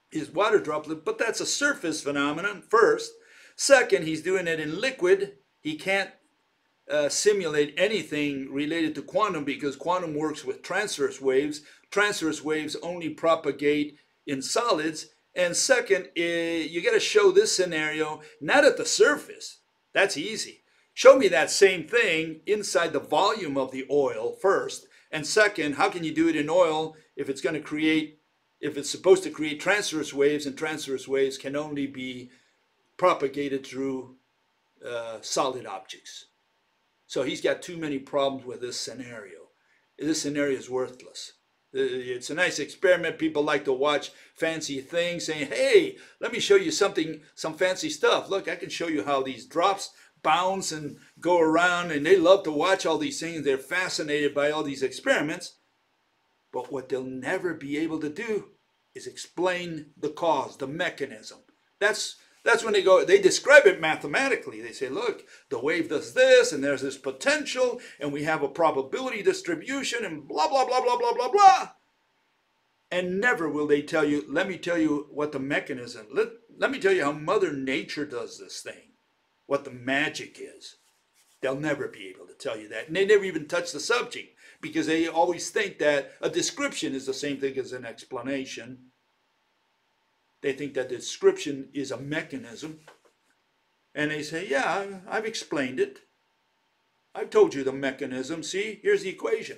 his water droplet, but that's a surface phenomenon first. Second, he's doing it in liquid. He can't simulate anything related to quantum because quantum works with transverse waves. Transverse waves only propagate in solids. And second, you got to show this scenario not at the surface. That's easy. Show me that same thing inside the volume of the oil first. And second, how can you do it in oil if it's going to create, if it's supposed to create transverse waves, and transverse waves can only be propagated through solid objects? So he's got too many problems with this scenario. This scenario is worthless. It's a nice experiment. People like to watch fancy things saying, hey, let me show you something, some fancy stuff. Look, I can show you how these drops bounce and go around, and they love to watch all these things. They're fascinated by all these experiments. But what they'll never be able to do is explain the cause, the mechanism. That's when they go, they describe it mathematically. They say, look, the wave does this, and there's this potential, and we have a probability distribution, and blah, blah, blah, blah, blah, blah, blah. And never will they tell you, let me tell you what the mechanism, let me tell you how Mother Nature does this thing, what the magic is. They'll never be able to tell you that. And they never even touch the subject because they always think that a description is the same thing as an explanation. They think that description is a mechanism. And they say, yeah, I've explained it. I've told you the mechanism. See, here's the equation.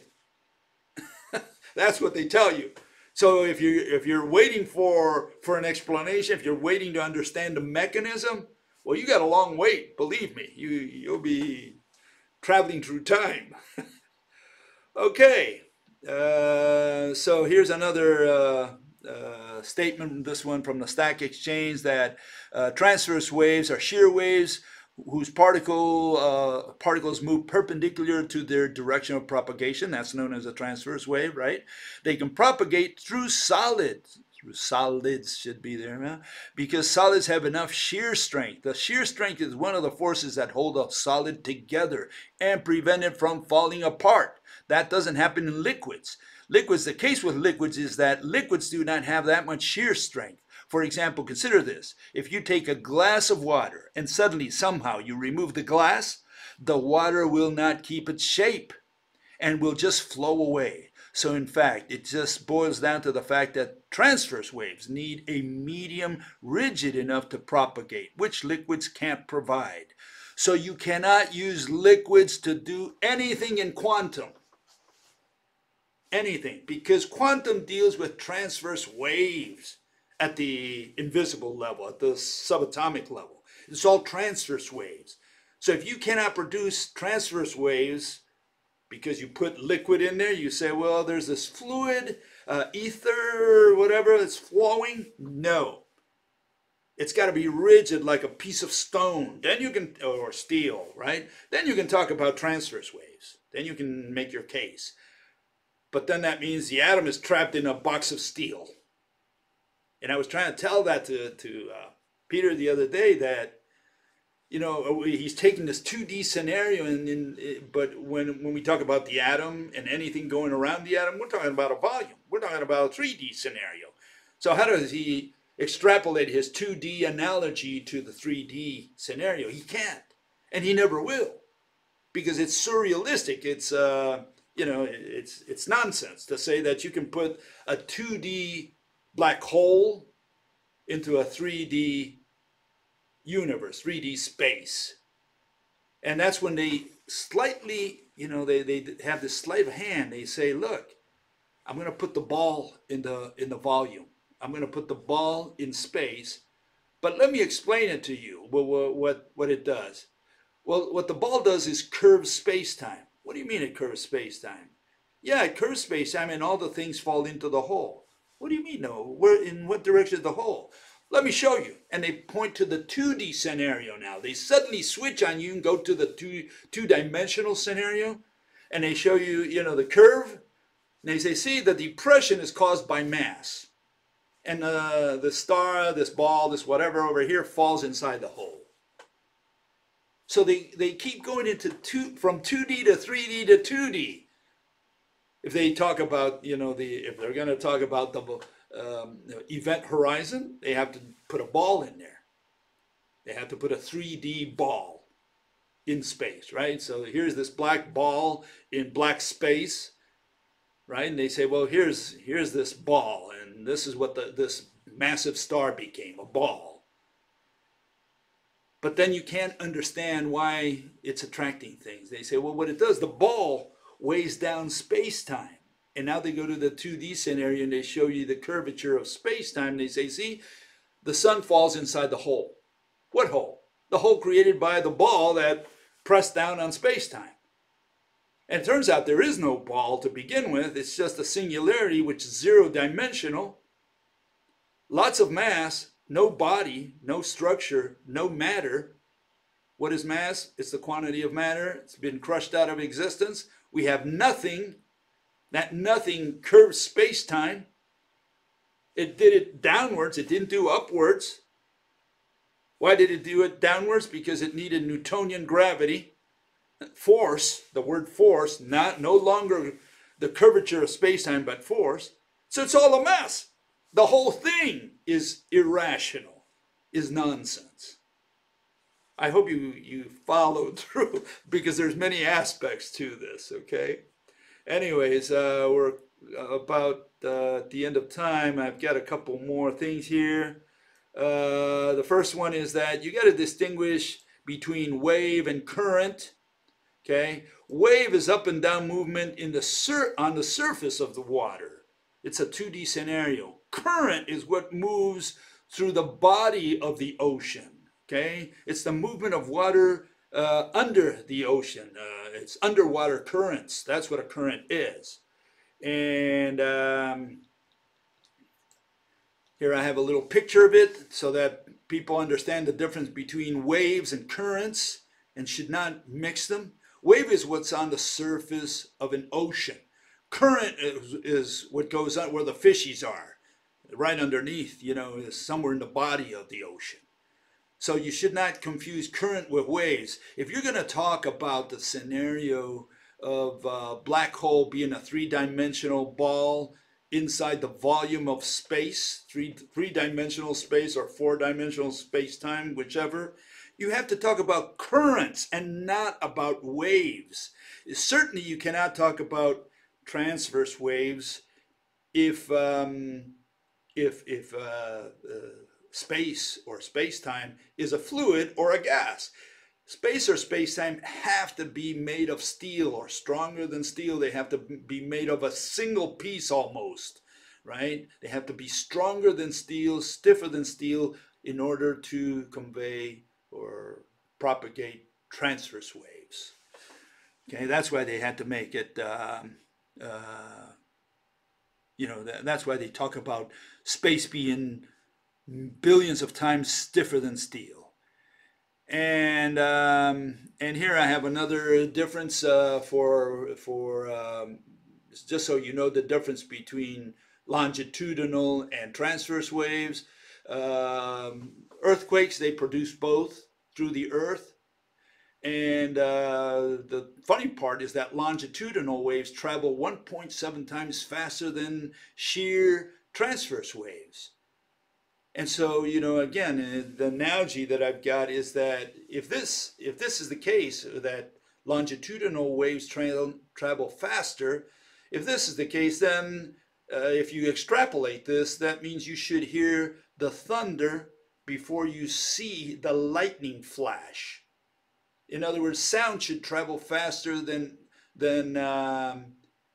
That's what they tell you. So if you're waiting for an explanation, if you're waiting to understand the mechanism, well, you got a long wait, believe me. You'll be traveling through time. Okay. So here's another... statement, this one from the Stack Exchange, that transverse waves are shear waves whose particles move perpendicular to their direction of propagation. That's known as a transverse wave, right? They can propagate through solids. Through solids should be there, huh? Because solids have enough shear strength. The shear strength is one of the forces that hold a solid together and prevent it from falling apart. That doesn't happen in liquids. Liquids, the case with liquids is that liquids do not have that much shear strength. For example, consider this. If you take a glass of water and suddenly somehow you remove the glass, the water will not keep its shape and will just flow away. So in fact, it just boils down to the fact that transverse waves need a medium rigid enough to propagate, which liquids can't provide. So you cannot use liquids to do anything in quantum. Anything, because quantum deals with transverse waves at the invisible level, at the subatomic level. It's all transverse waves. So if you cannot produce transverse waves because you put liquid in there, you say, well, there's this fluid, ether, whatever, it's flowing. No, It's got to be rigid like a piece of stone. Then you can, or steel, right? Then you can talk about transverse waves. Then you can make your case. But then that means the atom is trapped in a box of steel. And I was trying to tell that to Peter the other day, that, you know, he's taking this 2D scenario, but when we talk about the atom and anything going around the atom, we're talking about a volume. We're talking about a 3D scenario. So how does he extrapolate his 2D analogy to the 3D scenario? He can't, and he never will, because it's surrealistic. It's you know, it's nonsense to say that you can put a 2D black hole into a 3D universe, 3D space. And that's when they slightly, you know, they have this sleight of hand. They say, look, I'm going to put the ball in the volume. I'm going to put the ball in space, but let me explain it to you, what it does. Well, what the ball does is curve space-time. What do you mean it curves space-time? Yeah, it curves space-time and all the things fall into the hole. What do you mean, no? Where, in what direction is the hole? Let me show you. And they point to the 2D scenario now. They suddenly switch on you and go to the two-dimensional scenario, and they show you, you know, the curve, and they say, see, the depression is caused by mass. And the star, this ball, this whatever over here falls inside the hole. So they keep going into from 2D to 3D to 2D. If they talk about, you know, if they're going to talk about the event horizon, they have to put a ball in there. They have to put a 3D ball in space, right? So here's this black ball in black space, right? And they say, well, here's this ball, and this is what this massive star became, a ball. But then you can't understand why it's attracting things. They say, well, what it does, the ball weighs down space-time. And now they go to the 2D scenario and they show you the curvature of space-time. They say, see, the sun falls inside the hole. What hole? The hole created by the ball that pressed down on space-time. And it turns out there is no ball to begin with. It's just a singularity which is zero-dimensional. Lots of mass, no body, no structure, no matter. What is mass? It's the quantity of matter. It's been crushed out of existence. We have nothing. That nothing curves space-time. It did it downwards. It didn't do upwards. Why did it do it downwards? Because it needed Newtonian gravity. Force, the word force, no longer the curvature of space-time, but force. So it's all a mess. The whole thing is irrational, is nonsense. I hope you followed through, because there's many aspects to this, okay? Anyways, we're about at the end of time. I've got a couple more things here. The first one is that you got to distinguish between wave and current. Okay, wave is up and down movement in the on the surface of the water. It's a 2D scenario. Current is what moves through the body of the ocean. Okay, it's the movement of water under the ocean. It's underwater currents. That's what a current is. And here I have a little picture of it so that people understand the difference between waves and currents, and should not mix them. Wave is what's on the surface of an ocean. Current is what goes on where the fishies are, right underneath, you know, is somewhere in the body of the ocean. So you should not confuse current with waves. If you're going to talk about the scenario of a black hole being a three-dimensional ball inside the volume of space, three-dimensional space or four-dimensional space-time, whichever, you have to talk about currents and not about waves. Certainly you cannot talk about transverse waves if space or space-time is a fluid or a gas. Space or space-time have to be made of steel or stronger than steel. They have to be made of a single piece almost, right? They have to be stronger than steel, stiffer than steel, in order to convey or propagate transverse waves. Okay, that's why they had to make it, you know, that's why they talk about space being billions of times stiffer than steel. And here I have another difference just so you know the difference between longitudinal and transverse waves. Earthquakes, they produce both through the earth. And the funny part is that longitudinal waves travel 1.7 times faster than sheer transverse waves. And so, you know, again, the analogy that I've got is that if this is the case, that longitudinal waves travel faster, if this is the case, then if you extrapolate this, that means you should hear the thunder before you see the lightning flash. In other words, sound should travel faster than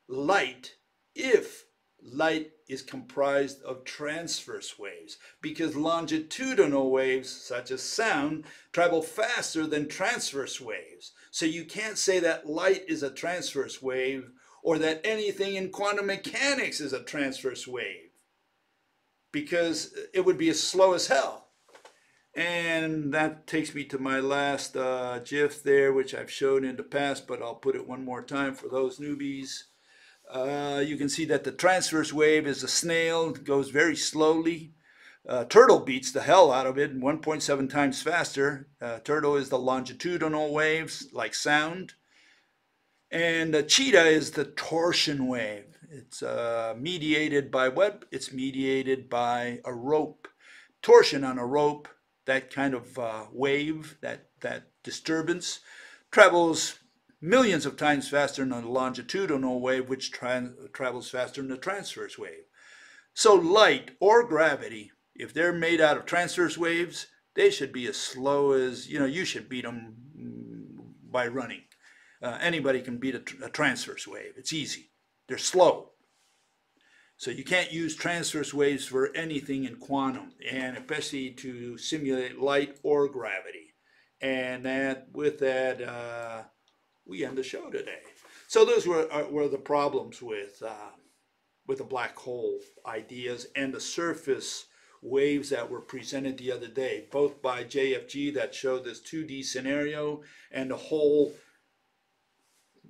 light if light is comprised of transverse waves, because longitudinal waves, such as sound, travel faster than transverse waves. So you can't say that light is a transverse wave or that anything in quantum mechanics is a transverse wave, because it would be as slow as hell. And that takes me to my last GIF there, which I've shown in the past, but I'll put it one more time for those newbies. You can see that the transverse wave is a snail. It goes very slowly. Turtle beats the hell out of it, 1.7 times faster. Turtle is the longitudinal waves, like sound. And the cheetah is the torsion wave. It's mediated by what? It's mediated by a rope. Torsion on a rope, that kind of wave, that disturbance, travels millions of times faster than a longitudinal wave, which travels faster than a transverse wave. So light or gravity, if they're made out of transverse waves, they should be as slow as, you know, you should beat them by running. Anybody can beat a transverse wave. It's easy. They're slow. So you can't use transverse waves for anything in quantum, and especially to simulate light or gravity. And with that, we end the show today. So those were the problems with the black hole ideas and the surface waves that were presented the other day, both by JFG that showed this 2D scenario and the whole,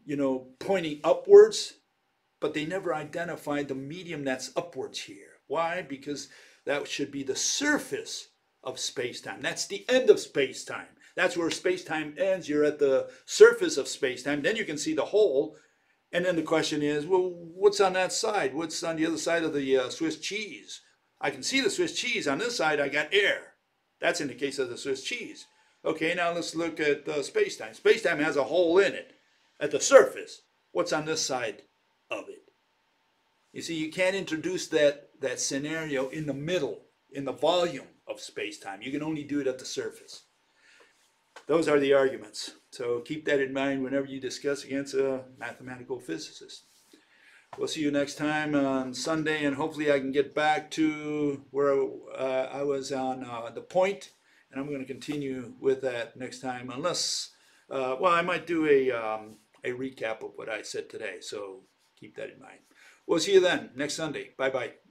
you know, pointing upwards, but they never identified the medium that's upwards here. Why? Because that should be the surface of space-time. That's the end of space-time. That's where space-time ends. You're at the surface of space-time. Then you can see the whole. And then the question is, well, what's on that side? What's on the other side of the Swiss cheese? I can see the Swiss cheese. On this side, I got air. That's in the case of the Swiss cheese. Okay, now let's look at space-time. Space-time has a hole in it at the surface. What's on this side of it? You see, you can't introduce that scenario in the middle, in the volume of space-time. You can only do it at the surface. Those are the arguments. So keep that in mind whenever you discuss against a mathematical physicist. We'll see you next time on Sunday, and hopefully I can get back to where I was on the point, and I'm going to continue with that next time, unless, well, I might do a recap of what I said today, so keep that in mind. We'll see you then, next Sunday. Bye-bye.